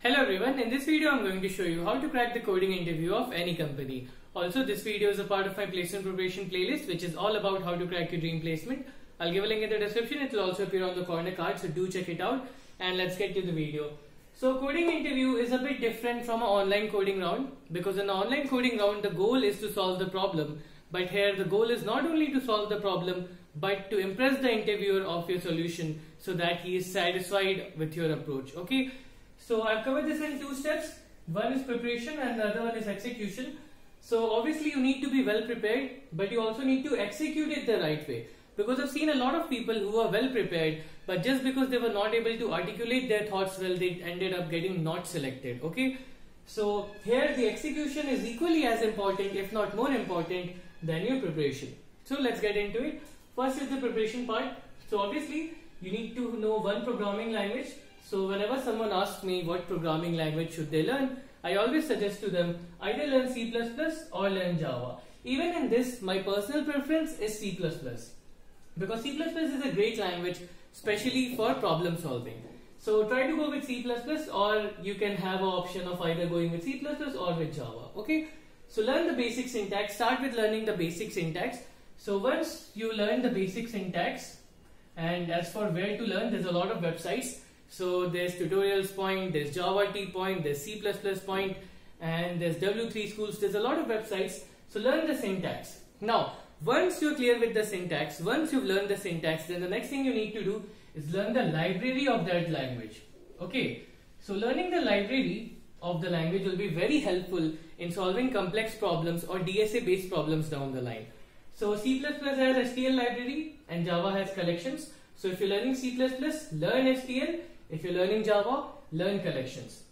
Hello everyone, in this video I'm going to show you how to crack the coding interview of any company. Also, this video is a part of my placement preparation playlist which is all about how to crack your dream placement. I'll give a link in the description, it will also appear on the corner card, so do check it out and let's get to the video. So coding interview is a bit different from an online coding round because in an online coding round the goal is to solve the problem, but here the goal is not only to solve the problem but to impress the interviewer of your solution so that he is satisfied with your approach, okay? So I've covered this in two steps. One is preparation and the other one is execution. So obviously you need to be well prepared, but you also need to execute it the right way. Because I've seen a lot of people who are well prepared, but just because they were not able to articulate their thoughts well, they ended up getting not selected, okay? So here the execution is equally as important, if not more important, than your preparation. So let's get into it. First is the preparation part. So obviously you need to know one programming language. So whenever someone asks me what programming language should they learn, I always suggest to them either learn C++ or learn Java. Even in this, my personal preference is C++. Because C++ is a great language, especially for problem solving. So try to go with C++, or you can have an option of either going with C++ or with Java. Okay? So learn the basic syntax. Start with learning the basic syntax. So once you learn the basic syntax, and as for where to learn, there's a lot of websites. So there's tutorials point, there's Java T point, there's C++ point, and there's W3 schools, there's a lot of websites. So learn the syntax. Now, once you're clear with the syntax, once you've learned the syntax, then the next thing you need to do is learn the library of that language. Okay, so learning the library of the language will be very helpful in solving complex problems or DSA based problems down the line. So C++ has STL library and Java has collections. So if you're learning C++, learn STL. If you're learning Java, learn collections.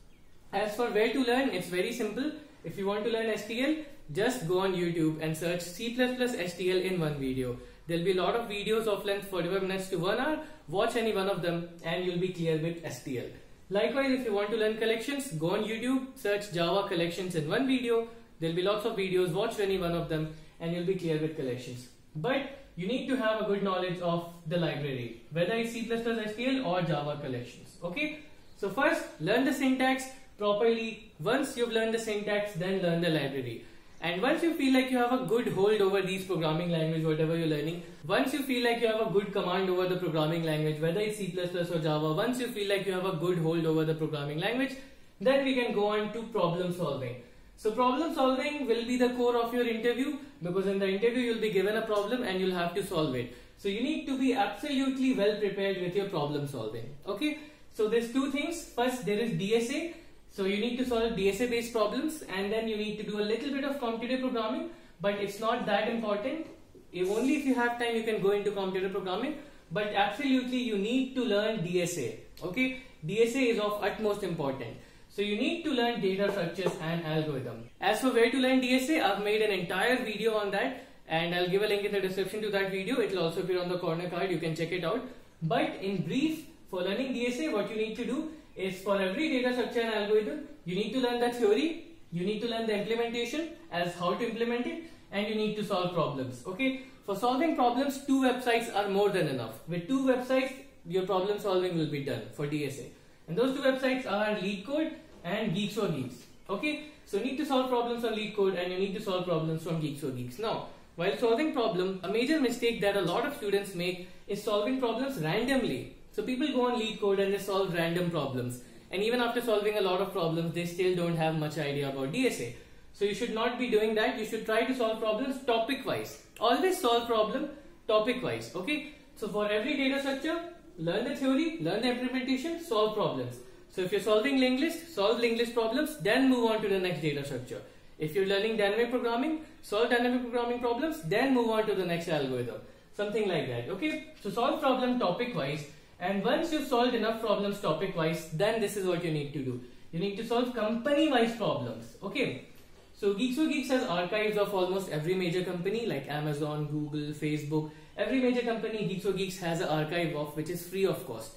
As for where to learn, it's very simple. If you want to learn STL, just go on YouTube and search C++ STL in one video. There'll be a lot of videos of length 45 minutes to 1 hour. Watch any one of them and you'll be clear with STL. Likewise, if you want to learn collections, go on YouTube, search Java collections in one video. There'll be lots of videos, watch any one of them and you'll be clear with collections. But you need to have a good knowledge of the library, whether it's C++, STL or Java collections, okay? So first, learn the syntax properly. Once you've learned the syntax, then learn the library. And once you feel like you have a good hold over these programming language, whatever you're learning, once you feel like you have a good command over the programming language, whether it's C++ or Java, once you feel like you have a good hold over the programming language, then we can go on to problem solving. So problem solving will be the core of your interview because in the interview you'll be given a problem and you'll have to solve it. So you need to be absolutely well prepared with your problem solving. Okay, so there's two things. First, there is DSA. So you need to solve DSA based problems and then you need to do a little bit of computer programming, but it's not that important. Only if you have time you can go into computer programming, but absolutely you need to learn DSA. Okay, DSA is of utmost importance. So you need to learn data structures and algorithm. As for where to learn DSA, I've made an entire video on that and I'll give a link in the description to that video. It will also appear on the corner card, you can check it out. But in brief, for learning DSA, what you need to do is for every data structure and algorithm, you need to learn the theory, you need to learn the implementation as how to implement it, and you need to solve problems, okay? For solving problems, two websites are more than enough. With two websites, your problem solving will be done for DSA. And those two websites are LeetCode and GeeksforGeeks. Okay, so you need to solve problems on LeetCode and you need to solve problems from GeeksforGeeks. Now, while solving problems, a major mistake that a lot of students make is solving problems randomly. So people go on LeetCode and they solve random problems. And even after solving a lot of problems, they still don't have much idea about DSA. So you should not be doing that. You should try to solve problems topic-wise. Always solve problem topic-wise. Okay, so for every data structure, learn the theory, learn the implementation, solve problems. So if you're solving linked list, solve linked list problems, then move on to the next data structure. If you're learning dynamic programming, solve dynamic programming problems, then move on to the next algorithm. Something like that, okay? So solve problem topic-wise, and once you've solved enough problems topic-wise, then this is what you need to do. You need to solve company-wise problems, okay? So GeeksforGeeks has archives of almost every major company like Amazon, Google, Facebook. Every major company GeeksforGeeks has an archive of, which is free of cost.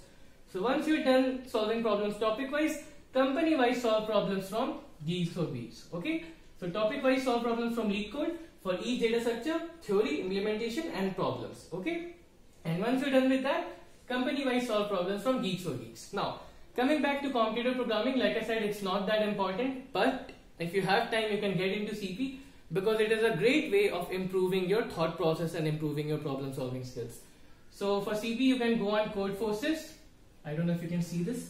So once you're done solving problems topic-wise, company-wise solve problems from GeeksforGeeks. Okay? So topic-wise solve problems from LeetCode for each data structure, theory, implementation and problems. Okay? And once you're done with that, company-wise solve problems from GeeksforGeeks. Now, Coming back to computer programming, like I said, it's not that important, but if you have time, you can get into CP because it is a great way of improving your thought process and improving your problem solving skills. So for CP, you can go on Codeforces. I don't know if you can see this.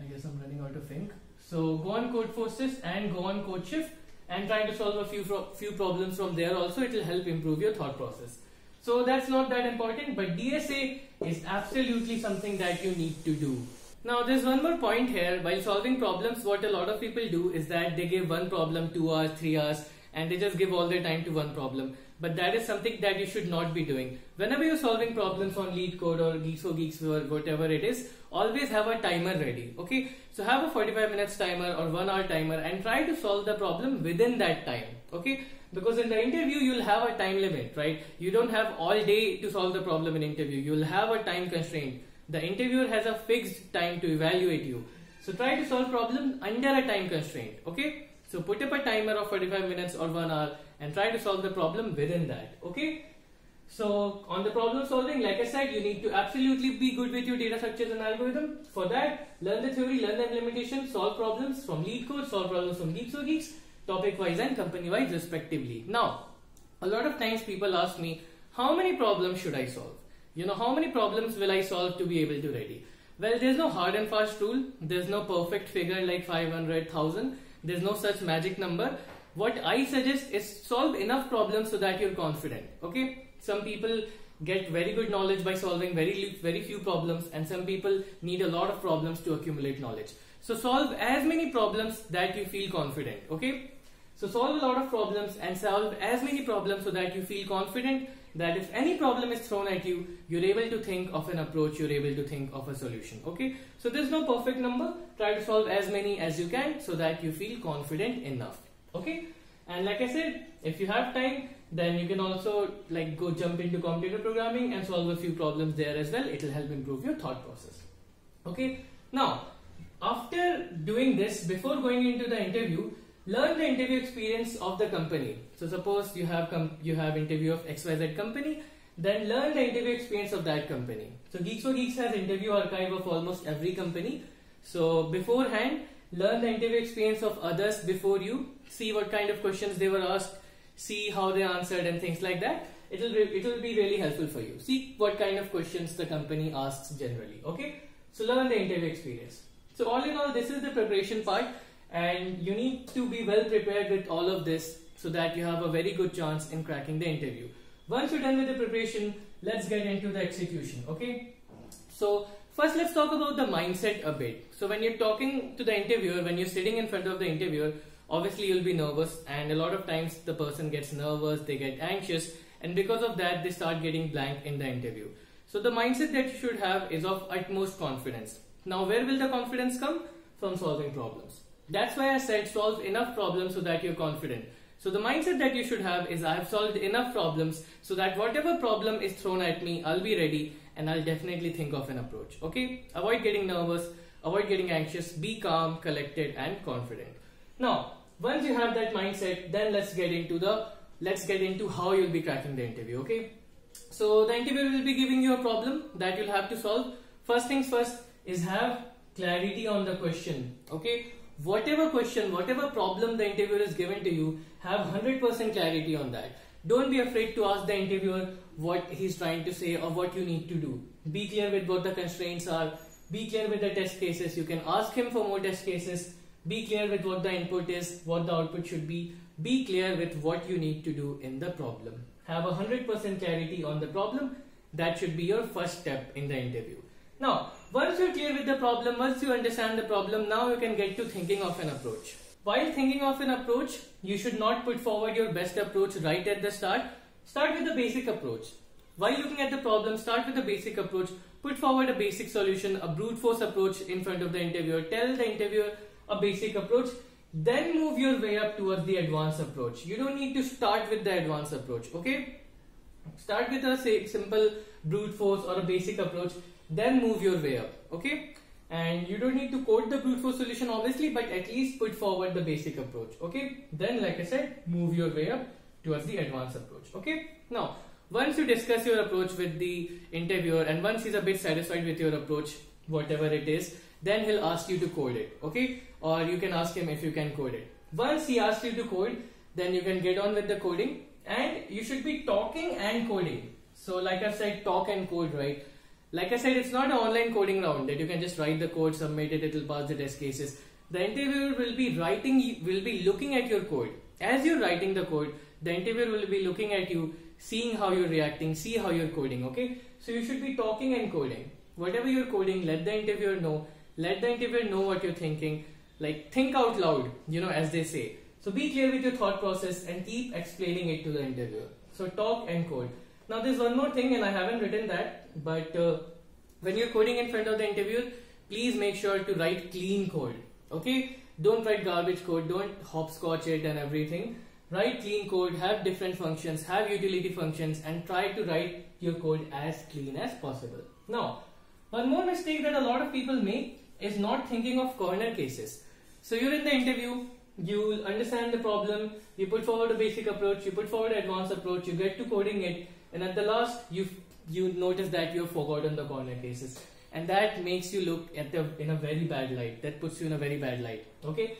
I guess I'm running out of ink. So go on Codeforces and go on CodeChef and try to solve a few problems from there also. It will help improve your thought process. So that's not that important, but DSA is absolutely something that you need to do. Now there's one more point here. While solving problems, what a lot of people do is that they give one problem 2 hours, 3 hours, and they just give all their time to one problem. But that is something that you should not be doing. Whenever you're solving problems on LeetCode or GeeksforGeeks or whatever it is, always have a timer ready. Okay, so have a 45 minutes timer or 1 hour timer and try to solve the problem within that time. Okay, because in the interview you'll have a time limit, right? You don't have all day to solve the problem in interview. You'll have a time constraint. The interviewer has a fixed time to evaluate you. So try to solve problems under a time constraint, okay? So put up a timer of 45 minutes or 1 hour and try to solve the problem within that, okay? So on the problem solving, like I said, you need to absolutely be good with your data structures and algorithm. For that, learn the theory, learn the implementation, solve problems from LeetCode, solve problems from GeeksforGeeks, topic-wise and company-wise respectively. Now, a lot of times people ask me, how many problems should I solve? You know, how many problems will I solve to be able to ready? Well, there's no hard and fast rule. There's no perfect figure like 500, 1000. There's no such magic number. What I suggest is solve enough problems so that you're confident, okay? Some people get very good knowledge by solving very few problems, and some people need a lot of problems to accumulate knowledge. So solve as many problems that you feel confident, okay? So solve a lot of problems and solve as many problems so that you feel confident that if any problem is thrown at you, you're able to think of an approach, you're able to think of a solution, okay? So there's no perfect number. Try to solve as many as you can so that you feel confident enough, okay? And like I said, if you have time, then you can also like go jump into computer programming and solve a few problems there as well. It'll help improve your thought process, okay? Now, after doing this, before going into the interview, learn the interview experience of the company. So suppose you have interview of XYZ company, then learn the interview experience of that company. So GeeksforGeeks has interview archive of almost every company. So beforehand, learn the interview experience of others before you, see what kind of questions they were asked, see how they answered and things like that. It will be really helpful for you. See what kind of questions the company asks generally, okay? So learn the interview experience. So all in all, this is the preparation part. And you need to be well prepared with all of this so that you have a very good chance in cracking the interview. Once you're done with the preparation, let's get into the execution, okay? So first let's talk about the mindset a bit. So when you're talking to the interviewer, when you're sitting in front of the interviewer, obviously you'll be nervous, and a lot of times the person gets nervous, they get anxious, and because of that they start getting blank in the interview. So the mindset that you should have is of utmost confidence. Now where will the confidence come? From solving problems. That's why I said solve enough problems so that you're confident. So the mindset that you should have is I have solved enough problems so that whatever problem is thrown at me, I'll be ready and I'll definitely think of an approach. Okay? Avoid getting nervous, avoid getting anxious, be calm, collected and confident. Now, once you have that mindset, then let's get into how you'll be cracking the interview, okay? So the interviewer will be giving you a problem that you'll have to solve. First things first is have clarity on the question, okay? Whatever question, whatever problem the interviewer is given to you, have 100% clarity on that. Don't be afraid to ask the interviewer what he's trying to say or what you need to do. Be clear with what the constraints are. Be clear with the test cases. You can ask him for more test cases. Be clear with what the input is, what the output should be. Be clear with what you need to do in the problem. Have 100% clarity on the problem. That should be your first step in the interview. Now, once you're clear with the problem, once you understand the problem, now you can get to thinking of an approach. While thinking of an approach, you should not put forward your best approach right at the start. Start with the basic approach. While looking at the problem, start with the basic approach. Put forward a basic solution, a brute force approach in front of the interviewer. Tell the interviewer a basic approach. Then move your way up towards the advanced approach. You don't need to start with the advanced approach, okay? Start with a simple brute force or a basic approach. Then move your way up, okay? And you don't need to code the brute force solution obviously, but at least put forward the basic approach, okay? Then like I said, move your way up towards the advanced approach, okay? Now, once you discuss your approach with the interviewer and once he's a bit satisfied with your approach, whatever it is, then he'll ask you to code it, okay? Or you can ask him if you can code it. Once he asks you to code, then you can get on with the coding, and you should be talking and coding. So like I've said, talk and code, right? Like I said, it's not an online coding round that you can just write the code, submit it, it'll pass the test cases. The interviewer will be looking at your code. As you're writing the code, the interviewer will be looking at you, seeing how you're reacting, see how you're coding, okay? So you should be talking and coding. Whatever you're coding, let the interviewer know. Let the interviewer know what you're thinking. Like, think out loud, you know, as they say. So be clear with your thought process and keep explaining it to the interviewer. So talk and code. Now there's one more thing, and I haven't written that, but when you're coding in front of the interviewer, please make sure to write clean code, okay? Don't write garbage code, don't hopscotch it and everything. Write clean code, have different functions, have utility functions, and try to write your code as clean as possible. Now, one more mistake that a lot of people make is not thinking of corner cases. So you're in the interview, you understand the problem, you put forward a basic approach, you put forward an advanced approach, you get to coding it, and at the last you notice that you've forgotten the corner cases. And that makes you look at in a very bad light. That puts you in a very bad light, okay?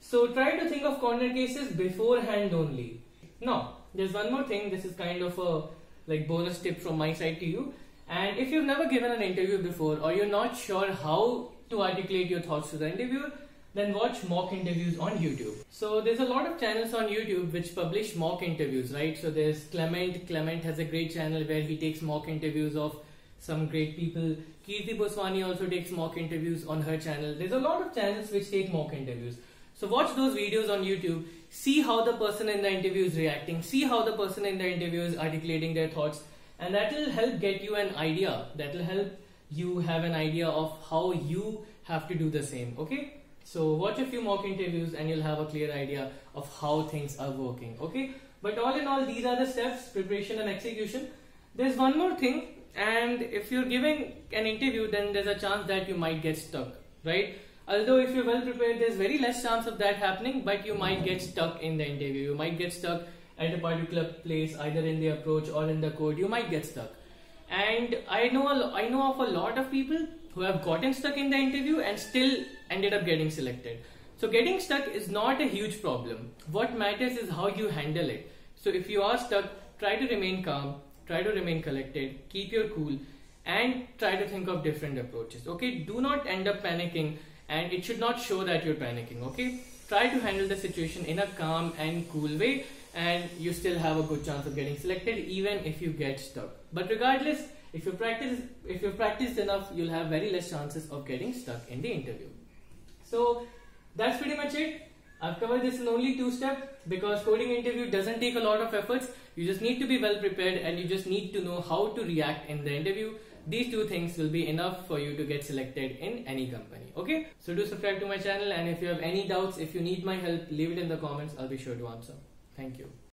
So try to think of corner cases beforehand only. Now, there's one more thing. This is kind of a like bonus tip from my side to you. And if you've never given an interview before, or you're not sure how to articulate your thoughts to the interviewer, then watch mock interviews on YouTube. So there's a lot of channels on YouTube which publish mock interviews, right? So there's Clement. Clement has a great channel where he takes mock interviews of some great people. Keerthi Boswani also takes mock interviews on her channel. There's a lot of channels which take mock interviews. So watch those videos on YouTube, see how the person in the interview is reacting, see how the person in the interview is articulating their thoughts, and that will help get you an idea, that will help you have an idea of how you have to do the same, okay? So watch a few mock interviews and you'll have a clear idea of how things are working, okay? But all in all, these are the steps, preparation and execution. There's one more thing, and if you're giving an interview, then there's a chance that you might get stuck, right? Although if you're well prepared, there's very less chance of that happening, but you might get stuck in the interview. You might get stuck at a particular place, either in the approach or in the code. You might get stuck. And I know of a lot of people who have gotten stuck in the interview and still ended up getting selected. So getting stuck is not a huge problem. What matters is how you handle it. So if you are stuck, try to remain calm, try to remain collected, keep your cool, and try to think of different approaches, okay? Do not end up panicking. And it should not show that you're panicking, okay? Try to handle the situation in a calm and cool way, and you still have a good chance of getting selected even if you get stuck. But regardless, if you've practiced enough, you'll have very less chances of getting stuck in the interview. So that's pretty much it. I've covered this in only 2 steps because coding interview doesn't take a lot of efforts. You just need to be well prepared, and you just need to know how to react in the interview. These 2 things will be enough for you to get selected in any company, okay? So do subscribe to my channel, and if you have any doubts, if you need my help, leave it in the comments. I'll be sure to answer. Thank you.